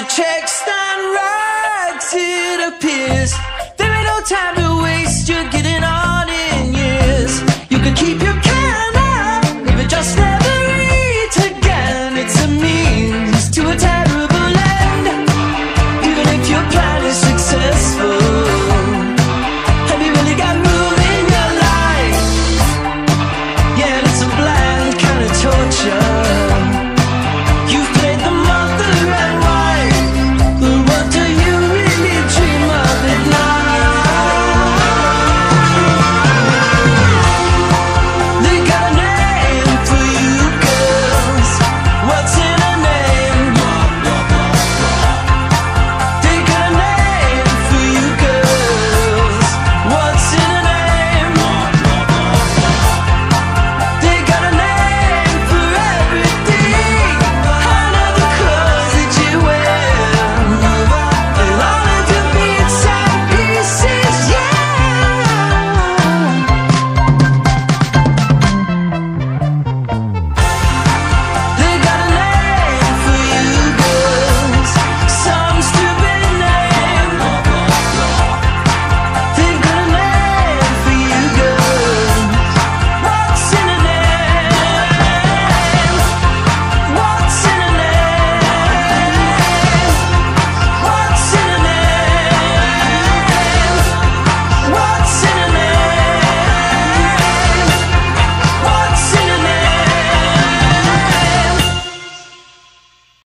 the checks done right, it appears. There ain't no time to waste, you're getting on in years. You can keep